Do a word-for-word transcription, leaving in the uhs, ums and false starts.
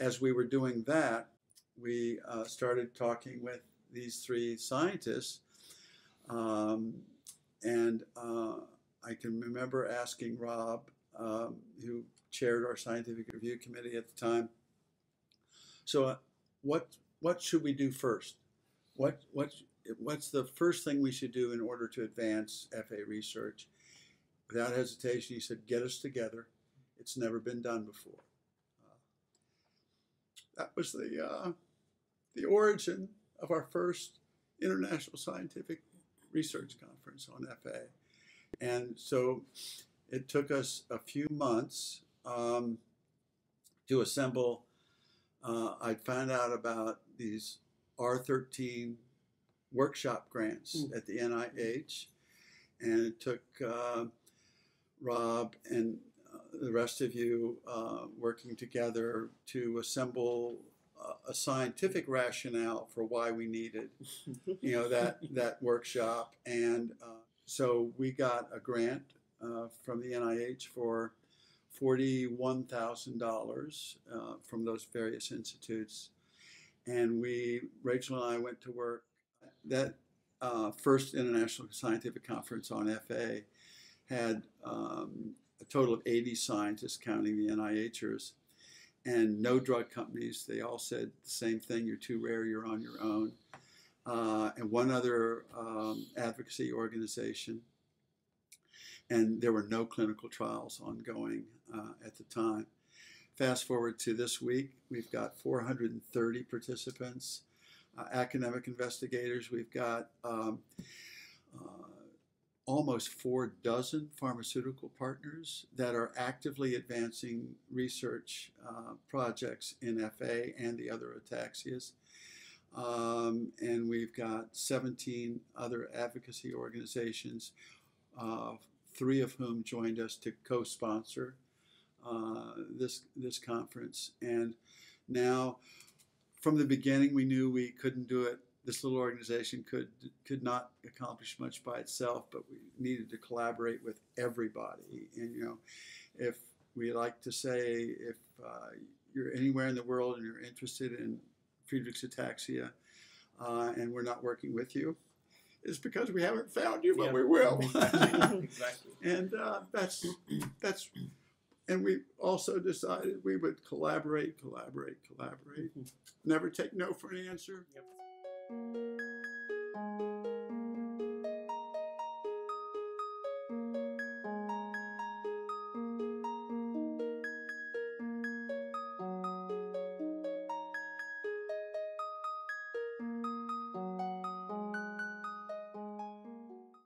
as we were doing that, we uh, started talking with these three scientists. Um, and uh, I can remember asking Rob, um, who chaired our scientific review committee at the time, so uh, what what should we do first? What, what, what's the first thing we should do in order to advance F A research? Without hesitation, he said, get us together. It's never been done before. That was the, uh, the origin of our first international scientific research conference on F A. And so it took us a few months um, to assemble. Uh, I found out about these R thirteen workshop grants mm. at the N I H. And it took uh, Rob and Uh, the rest of you uh, working together to assemble uh, a scientific rationale for why we needed, you know, that that workshop. And uh, so we got a grant uh, from the N I H for forty-one thousand dollars uh, from those various institutes. And we, Rachel and I, went to work. That uh, first International Scientific Conference on F A had um, a total of eighty scientists, counting the NIHers, and no drug companies. They all said the same thing: you're too rare, you're on your own. Uh, and one other um, advocacy organization. And there were no clinical trials ongoing uh, at the time. Fast forward to this week, we've got four hundred thirty participants, uh, academic investigators. We've got um, uh, almost four dozen pharmaceutical partners that are actively advancing research uh, projects in F A and the other ataxias. Um, and we've got seventeen other advocacy organizations, uh, three of whom joined us to co-sponsor uh, this, this conference. And now, from the beginning, we knew we couldn't do it. This little organization could could not accomplish much by itself, but we needed to collaborate with everybody. And you know, if we like to say, if uh, you're anywhere in the world and you're interested in Friedreich's ataxia, uh, and we're not working with you, it's because we haven't found you, but yeah, we will. Exactly. And uh, that's that's, and we also decided we would collaborate, collaborate, collaborate. Never take no for an answer. Yep. Thank you.